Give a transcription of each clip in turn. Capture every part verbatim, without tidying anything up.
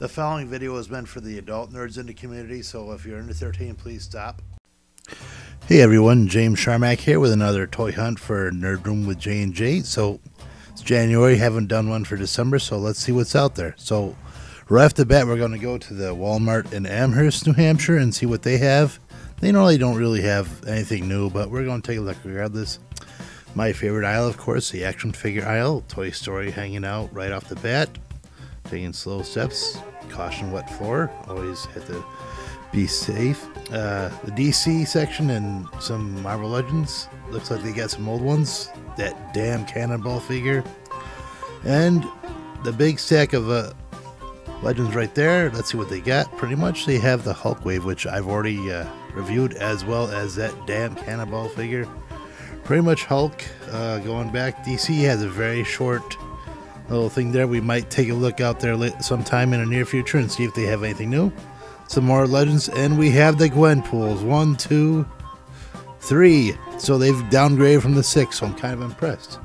The following video is meant for the adult nerds in the community, so if you're under thirteen, please stop. Hey everyone, James Sharmack here with another toy hunt for Nerd Room with J and J. So it's January, haven't done one for December, so let's see what's out there. So right off the bat, we're going to go to the Walmart in Amherst, New Hampshire, and see what they have. They normally don't really have anything new, but we're going to take a look regardless. My favorite aisle, of course, the action figure aisle. Toy Story hanging out right off the bat. Taking slow steps. Caution what for. Always have to be safe. Uh, the D C section and some Marvel Legends. Looks like they got some old ones. That damn cannonball figure. And the big stack of uh, Legends right there. Let's see what they got. Pretty much they have the Hulk Wave, which I've already uh, reviewed, as well as that damn cannonball figure. Pretty much Hulk uh, going back. D C has a very short little thing there. We might take a look out there sometime in the near future and see if they have anything new. Some more Legends, and we have the Gwenpools. One, two, three. So they've downgraded from the six, so I'm kind of impressed.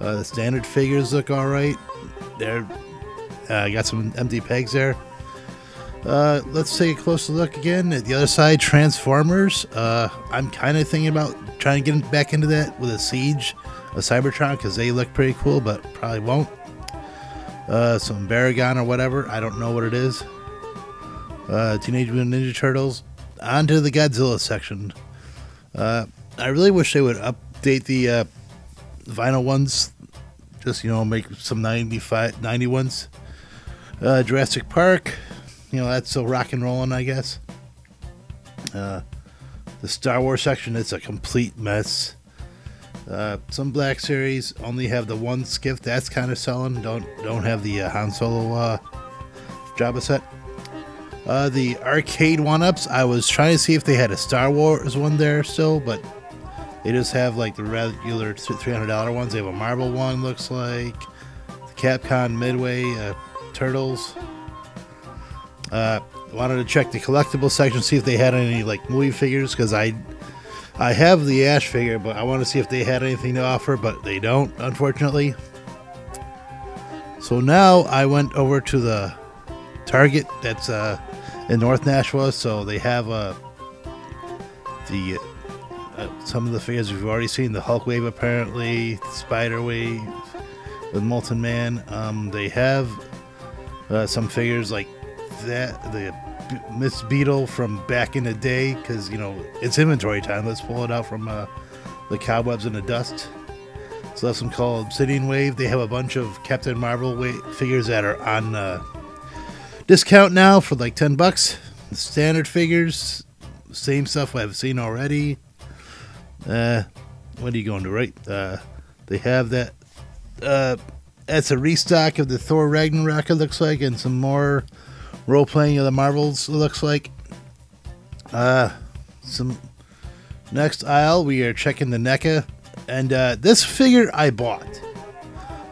Uh, the standard figures look alright. They're uh, got some empty pegs there. Uh, let's take a closer look again at the other side. Transformers. Uh, I'm kind of thinking about trying to get back into that with a Siege, a Cybertron, because they look pretty cool, but probably won't. Uh, some Baragon or whatever. I don't know what it is. Uh, Teenage Mutant Ninja Turtles. Onto the Godzilla section. Uh, I really wish they would update the uh, vinyl ones. Just, you know, make some ninety-five, ninety ones. Uh, Jurassic Park. You know, that's still rock and rolling, I guess. Uh, the Star Wars section, it's a complete mess. Uh, some Black Series only have the one skiff. That's kind of selling. Don't don't have the uh, Han Solo uh, Jabba set. Uh, the Arcade One-Ups. I was trying to see if they had a Star Wars one there still, but they just have like the regular three hundred dollar ones. They have a Marvel one, looks like. The Capcom Midway uh, Turtles. Uh, wanted to check the collectible section, see if they had any like movie figures, because I, I have the Ash figure, but I want to see if they had anything to offer, but they don't, unfortunately. So now I went over to the Target that's uh, in North Nashua, so they have uh, the uh, some of the figures we've already seen, the Hulk Wave apparently, the Spider Wave with Molten Man. Um, they have uh, some figures like that, the Miss Beetle from back in the day, because you know it's inventory time. Let's pull it out from uh, the cobwebs and the dust. So that's some called Obsidian Wave. They have a bunch of Captain Marvel figures that are on uh, discount now for like ten bucks. The standard figures, same stuff I've seen already. Uh, what are you going to write? Uh, they have that. Uh, that's a restock of the Thor Ragnarok, it looks like, and some more role-playing of the Marvels, it looks like. Uh, some next aisle, we are checking the NECA, and uh, this figure I bought.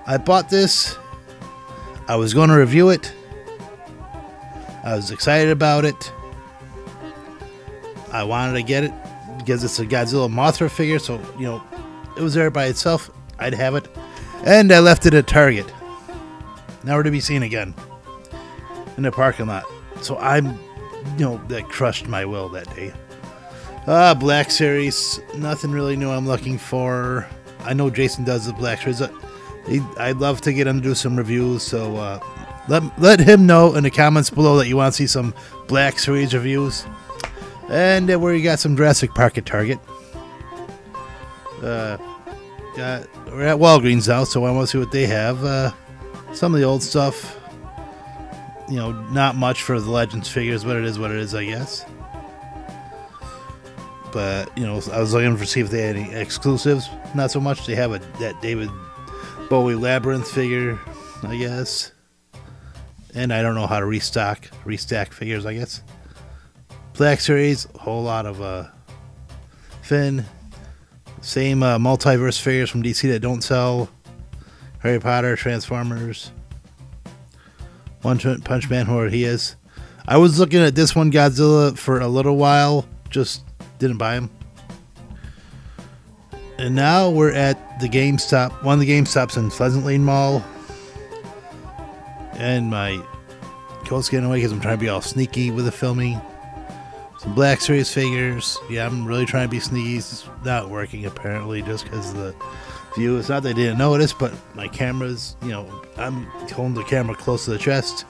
I bought this. I was going to review it. I was excited about it. I wanted to get it because it's a Godzilla Mothra figure, so you know it was there by itself. I'd have it, and I left it at Target. Never to be seen again. In the parking lot. So I'm, you know, that crushed my will that day. Ah, uh, Black Series. Nothing really new I'm looking for. I know Jason does the Black Series. Uh, he, I'd love to get him to do some reviews, so uh, let, let him know in the comments below that you want to see some Black Series reviews. And uh, where you got some Jurassic Park at Target. Uh, got, we're at Walgreens now, so I want to see what they have. Uh, some of the old stuff. You know, not much for the Legends figures, but it is what it is, I guess. But, you know, I was looking for see if they had any exclusives. Not so much. They have a that David Bowie Labyrinth figure, I guess. And I don't know how to restock, restack figures, I guess. Black Series, a whole lot of uh, Finn. Same uh, multiverse figures from D C that don't sell. Harry Potter, Transformers. One Punch Man, who he is. I was looking at this one Godzilla for a little while, just didn't buy him. And now we're at the GameStop, one of the GameStops in Pleasant Lane Mall. And my quotes getting away because I'm trying to be all sneaky with the filming. Some Black Series figures. Yeah, I'm really trying to be sneaky. It's not working, apparently, just because of the view. It's not that I didn't notice, but my camera's, you know, I'm holding the camera close to the chest.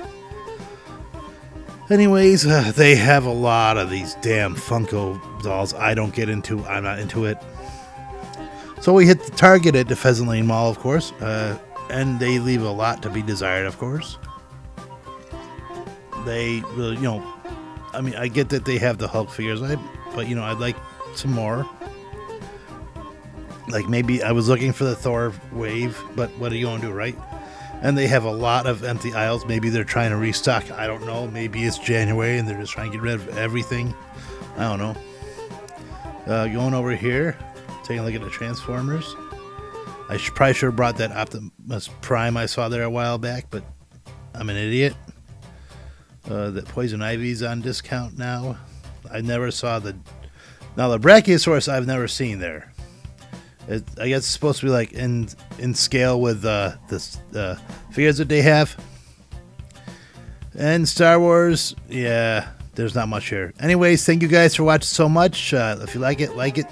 Anyways, uh, they have a lot of these damn Funko dolls. I don't get into I'm not into it. So we hit the Target at the Pheasant Lane Mall, of course. Uh, and they leave a lot to be desired, of course. They really, you know... I mean, I get that they have the Hulk figures, I, but, you know, I'd like some more. Like, maybe I was looking for the Thor Wave, but what are you going to do, right? And they have a lot of empty aisles. Maybe they're trying to restock. I don't know. Maybe it's January and they're just trying to get rid of everything. I don't know. Uh, going over here, taking a look at the Transformers. I should, probably should have brought that Optimus Prime I saw there a while back, but I'm an idiot. Uh, that Poison Ivy's on discount now. I never saw the... Now, the Brachiosaurus I've never seen there. It, I guess it's supposed to be, like, in in scale with uh, the uh, figures that they have. And Star Wars, yeah, there's not much here. Anyways, thank you guys for watching so much. Uh, if you like it, like it.